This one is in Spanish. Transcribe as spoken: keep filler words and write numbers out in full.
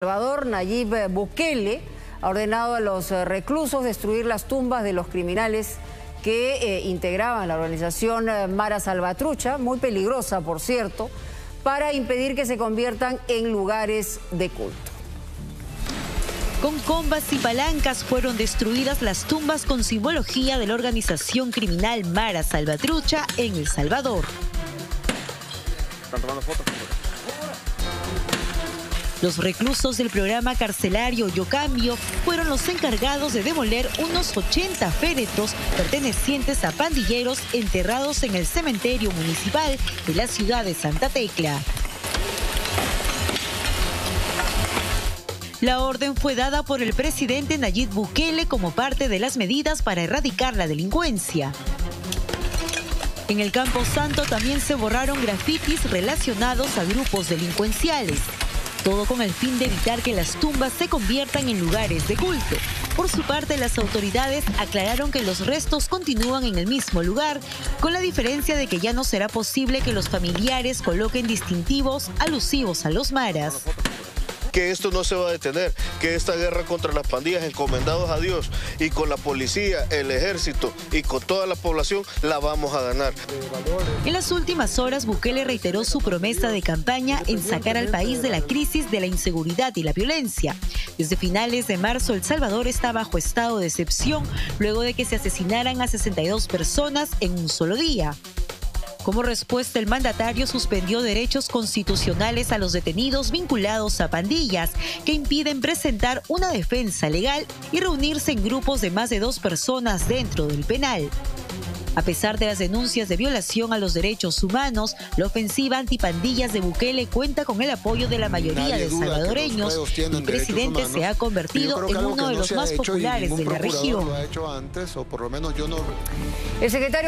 Salvador, Nayib Bukele ha ordenado a los reclusos destruir las tumbas de los criminales que eh, integraban la organización eh, Mara Salvatrucha, muy peligrosa por cierto, para impedir que se conviertan en lugares de culto. Con combas y palancas fueron destruidas las tumbas con simbología de la organización criminal Mara Salvatrucha en El Salvador. ¿Están tomando fotos? Los reclusos del programa carcelario Yo Cambio fueron los encargados de demoler unos ochenta féretros pertenecientes a pandilleros enterrados en el cementerio municipal de la ciudad de Santa Tecla. La orden fue dada por el presidente Nayib Bukele como parte de las medidas para erradicar la delincuencia. En el Campo Santo también se borraron grafitis relacionados a grupos delincuenciales. Todo con el fin de evitar que las tumbas se conviertan en lugares de culto. Por su parte, las autoridades aclararon que los restos continúan en el mismo lugar, con la diferencia de que ya no será posible que los familiares coloquen distintivos alusivos a los maras. Que esto no se va a detener, que esta guerra contra las pandillas, encomendados a Dios, y con la policía, el ejército y con toda la población, la vamos a ganar. En las últimas horas, Bukele reiteró su promesa de campaña en sacar al país de la crisis de la inseguridad y la violencia. Desde finales de marzo, El Salvador está bajo estado de excepción, luego de que se asesinaran a sesenta y dos personas en un solo día. Como respuesta, el mandatario suspendió derechos constitucionales a los detenidos vinculados a pandillas que impiden presentar una defensa legal y reunirse en grupos de más de dos personas dentro del penal. A pesar de las denuncias de violación a los derechos humanos, la ofensiva antipandillas de Bukele cuenta con el apoyo de la mayoría de salvadoreños. El presidente se ha convertido en uno de los más populares de la región. El secretario